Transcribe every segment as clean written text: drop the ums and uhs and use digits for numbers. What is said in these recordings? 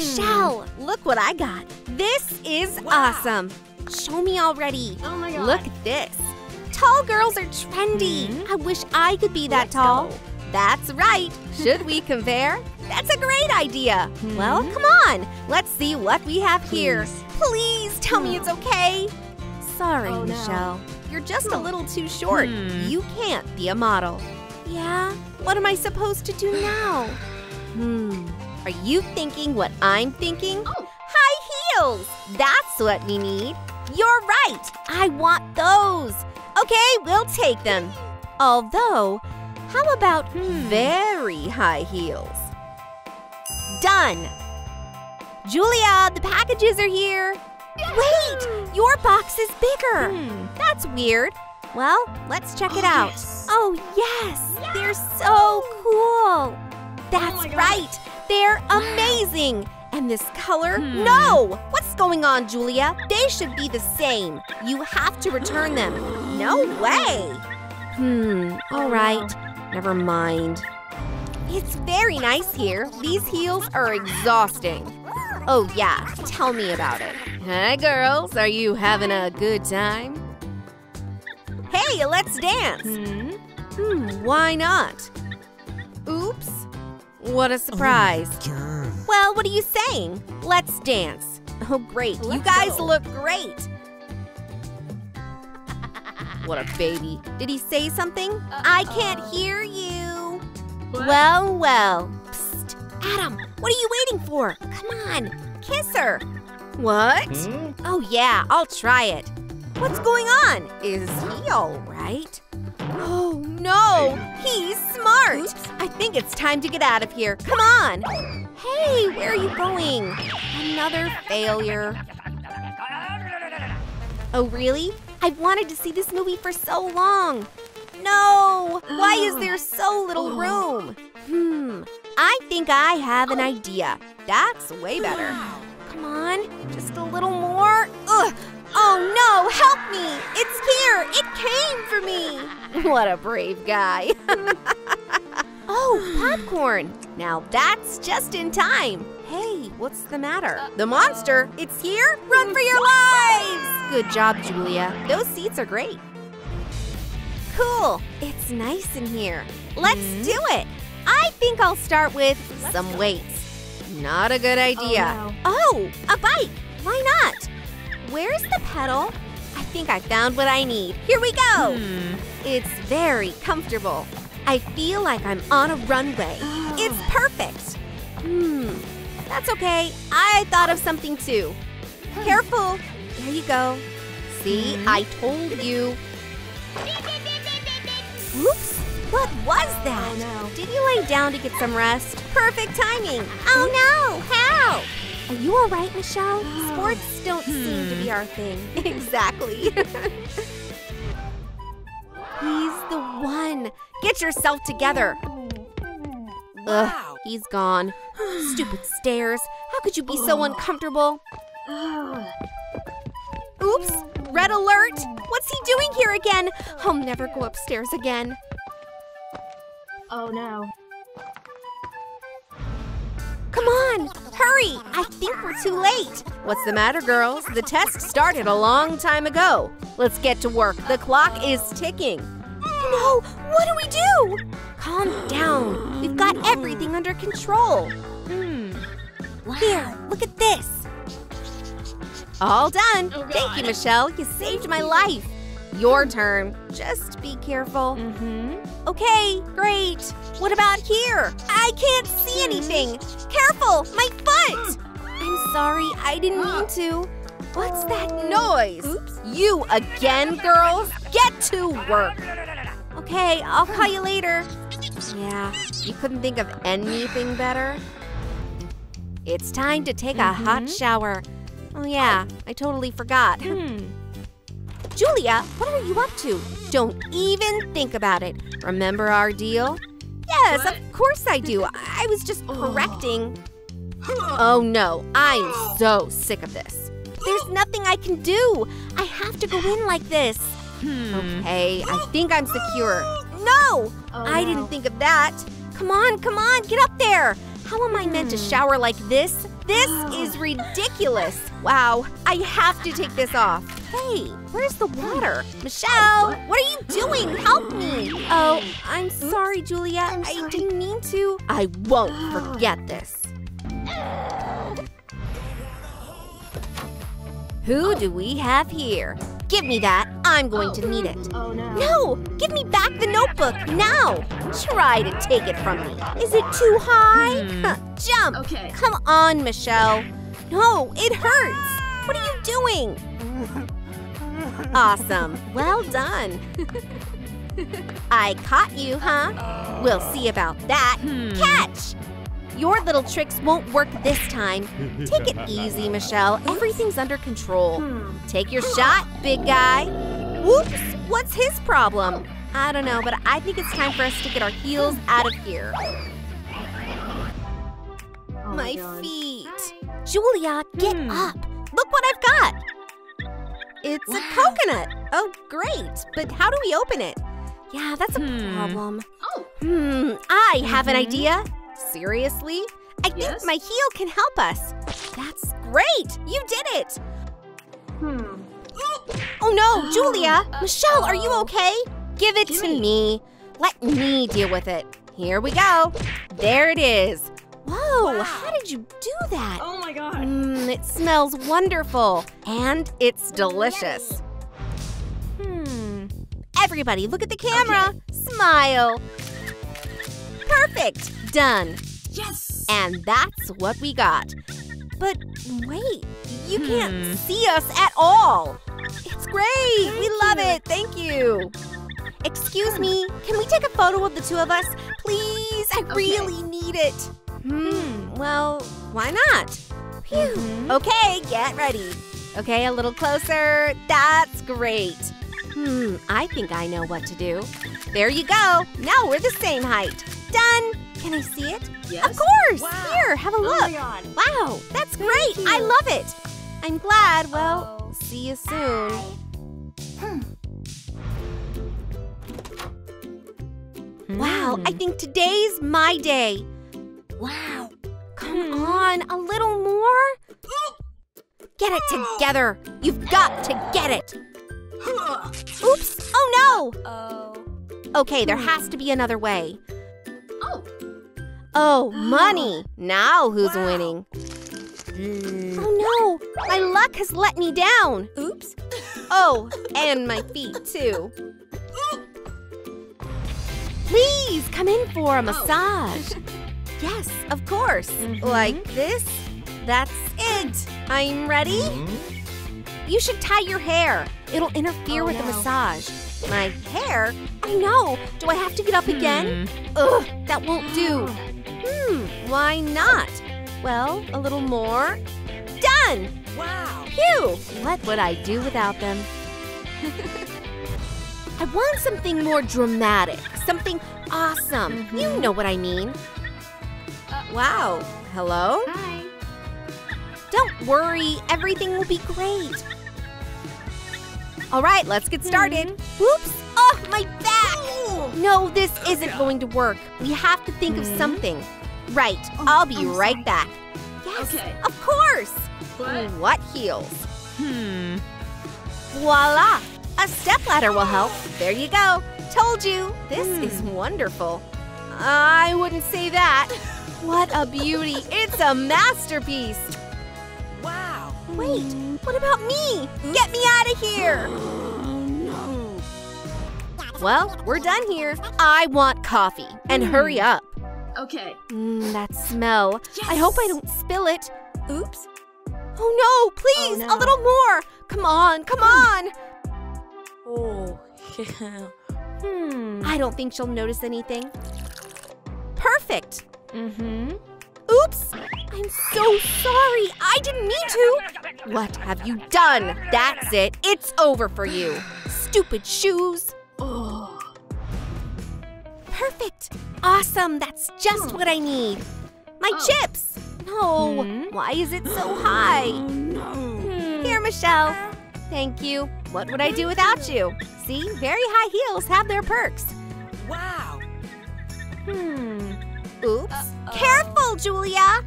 Michelle, look what I got. This is awesome. Show me already. Oh my God. Look at this. Tall girls are trendy. I wish I could be that tall. Let's go. That's right. Should we compare? That's a great idea. Well, come on. Let's see what we have here. Please tell me it's okay. Sorry, Michelle. No. You're just a little too short. You can't be a model. Yeah? What am I supposed to do now? Are you thinking what I'm thinking? High heels! That's what we need. You're right. I want those. Okay, we'll take them. Although, how about very high heels? Done! Julia, the packages are here! Wait! Your box is bigger! That's weird. Well, let's check it out. Yes. Oh, yes! Yeah. They're so cool! That's right! They're amazing! And this color? No! What's going on, Julia? They should be the same. You have to return them. No way! All right. Never mind. It's very nice here. These heels are exhausting. Oh, yeah. Tell me about it. Hi, girls. Are you having a good time? Hey, let's dance. Why not? Oops. What a surprise. Well, what are you saying? Let's dance. Oh, great. You guys look great. What a baby. Did he say something? I can't hear you. What? Well, well. Psst. Adam, what are you waiting for? Come on. Kiss her. What? Oh, yeah. I'll try it. What's going on? Is he all right? Oh, no. He's smart. I think it's time to get out of here. Come on. Hey, where are you going? Another failure. Oh, really? I've wanted to see this movie for so long. No! Why is there so little room? I think I have an idea. That's way better. Come on, just a little more. Ugh. Oh no, help me! It's here! It came for me! What a brave guy. Oh, popcorn! Now that's just in time. Hey, what's the matter? The monster? It's here? Run for your lives! Good job, Julia. Those seats are great. Cool. It's nice in here. Let's do it. I think I'll start with some weights. Not a good idea. Oh, a bike. Why not? Where's the pedal? I think I found what I need. Here we go. It's very comfortable. I feel like I'm on a runway. It's perfect. That's okay. I thought of something too. Careful. There you go. See, I told you. Oops. What was that? Oh, no. Did you lay down to get some rest? Perfect timing. Oh no. How? Are you all right, Michelle? Sports don't seem to be our thing. Exactly. He's the one. Get yourself together. Ugh. He's gone. Stupid stairs. How could you be so uncomfortable? Oops. Red alert. What's he doing here again? I'll never go upstairs again. Oh, no. Come on. Hurry. I think we're too late. What's the matter, girls? The test started a long time ago. Let's get to work. The clock is ticking. No! What do we do? Calm down. We've got everything under control. Here, look at this. All done. Oh, thank you, Michelle. You saved my life. Your turn. Just be careful. Okay, great. What about here? I can't see anything. Careful, my foot. I'm sorry, I didn't mean to. What's that noise? Oops. You again, girls? Get to work. Okay, I'll call you later. Yeah, you couldn't think of anything better? It's time to take a hot shower. Oh yeah, I totally forgot. Julia, what are you up to? Don't even think about it. Remember our deal? Yes, of course I do. I was just correcting. Oh no, I'm so sick of this. There's nothing I can do. I have to go in like this. Okay, I think I'm secure. No! I didn't think of that. Come on, come on, get up there. How am I meant to shower like this? This is ridiculous! Wow, I have to take this off. Hey, where's the water? Michelle, what are you doing? Help me! Oh, I'm sorry, Julia. I didn't mean to. I won't forget this. Who do we have here? Give me that. I'm going to need it. Oh, no. No! Give me back the notebook, now! Try to take it from me. Is it too high? Jump! Okay. Come on, Michelle. No, it hurts! What are you doing? Awesome. Well done. I caught you, huh? We'll see about that. Catch! Your little tricks won't work this time. Take it easy, Michelle. Everything's under control. Take your shot, big guy. Whoops! What's his problem? I don't know, but I think it's time for us to get our heels out of here. My feet. Julia, get up. Look what I've got. It's a coconut. Oh, great. But how do we open it? Yeah, that's a problem. I have an idea. Seriously? I think my heel can help us. That's great! You did it! Oh no, Julia! Michelle, are you okay? Give it to me. Let me deal with it. Here we go. There it is. Whoa, how did you do that? Oh my god. It smells wonderful. And it's delicious. Everybody, look at the camera. Smile. Perfect. Done. Yes! And that's what we got. But wait, you can't see us at all. It's great. We love it. Thank you. Excuse me, can we take a photo of the two of us? Please, I really need it. Well, why not? Phew. Okay, get ready. Okay, a little closer. That's great. I think I know what to do. There you go. Now we're the same height. Done. Can I see it? Yes. Of course! Wow. Here, have a look. Oh my God. Wow, that's great. I love it. I'm glad. Well, see you soon. Wow, I think today's my day. Wow. Come on, a little more. Get it together. You've got to get it. Oops. Oh, no. Okay, there has to be another way. Oh, money! Now who's winning? Oh no! My luck has let me down! Oops! Oh, and my feet too! Please, come in for a massage! Yes, of course! Like this? That's it! I'm ready? You should tie your hair! It'll interfere with the massage! My hair? I know! Do I have to get up again? Ugh, that won't do! Why not? Well, a little more. Done! Wow! Phew! What would I do without them? I want something more dramatic. Something awesome. You know what I mean. Wow. Hello? Hi. Don't worry. Everything will be great. All right, let's get started. Whoops! Oh, my back! No, this isn't going to work. We have to think of something. Right, I'll be right back. Yes, of course! What heels? Voila! A stepladder will help. There you go. Told you. This is wonderful. I wouldn't say that. What a beauty. It's a masterpiece. Wow. Wait. What about me? Get me out of here! Well, we're done here. I want coffee. And hurry up. Okay. That smell. Yes. I hope I don't spill it. Oops. Oh no, please, a little more. Come on, come on. Oh, yeah. I don't think she'll notice anything. Perfect. Oops! I'm so sorry! I didn't mean to! What have you done? That's it! It's over for you! Stupid shoes! Perfect! Awesome! That's just what I need! My chips! No! Why is it so high? Here, Michelle! Thank you! What would I do without you? See? Very high heels have their perks! Wow! Oops! Careful, Julia!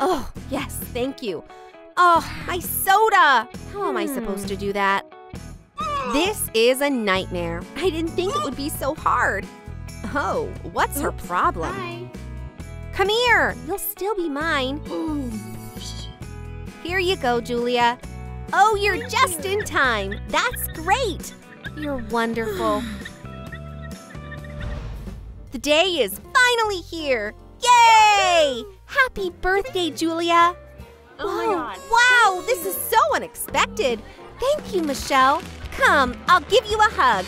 Oh, yes, thank you. Oh, my soda! How am I supposed to do that? This is a nightmare. I didn't think it would be so hard. Oh, what's her problem? Hi. Come here, you'll still be mine. Here you go, Julia. Oh, you're just in time. That's great. You're wonderful. The day is finally here. Yay! Happy birthday, Julia. Oh my God. Wow, this is so unexpected. Thank you, Michelle. Come, I'll give you a hug.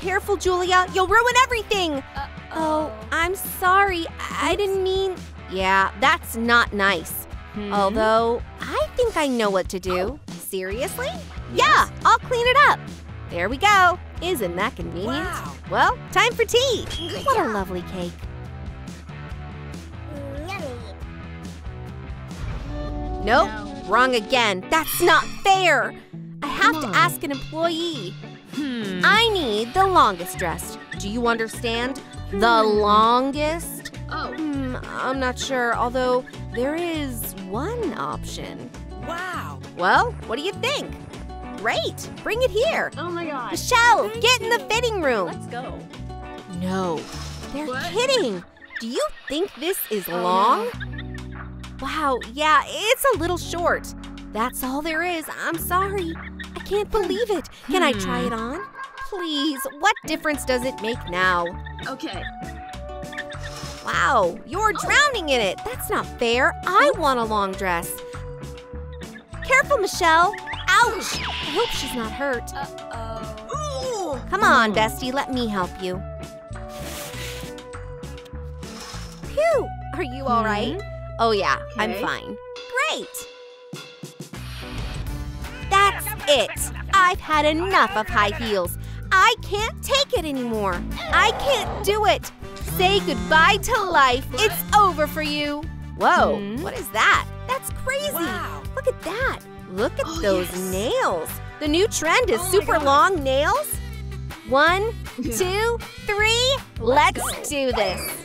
Careful, Julia, you'll ruin everything. Oh, I'm sorry, I didn't mean. Yeah, that's not nice. Although, I think I know what to do. Seriously? Yes. Yeah, I'll clean it up. There we go. Isn't that convenient? Wow. Well, time for tea. What a lovely cake. Yummy. Nope, wrong again. That's not fair. I have to ask an employee. I need the longest dressed. Do you understand? The longest? I'm not sure, although there is one option. Wow. Well, what do you think? Great, bring it here. Oh my God. Michelle, get in the fitting room. Let's go. No, they're kidding. Do you think this is long? Wow, yeah, it's a little short. That's all there is, I'm sorry. I can't believe it. Can I try it on? Please, what difference does it make now? Okay. Wow, you're drowning in it. That's not fair. I want a long dress. Careful, Michelle. Ouch. I hope she's not hurt. Uh-oh. Come on, bestie. Let me help you. Phew. Are you all right? Oh, yeah. Okay. I'm fine. Great. That's it. I've had enough of high heels. I can't take it anymore. I can't do it. Say goodbye to life. It's over for you. Whoa, what is that? That's crazy. Wow. Look at that. Look at those nails. The new trend is super long nails. 1, 2, 3, let's do this.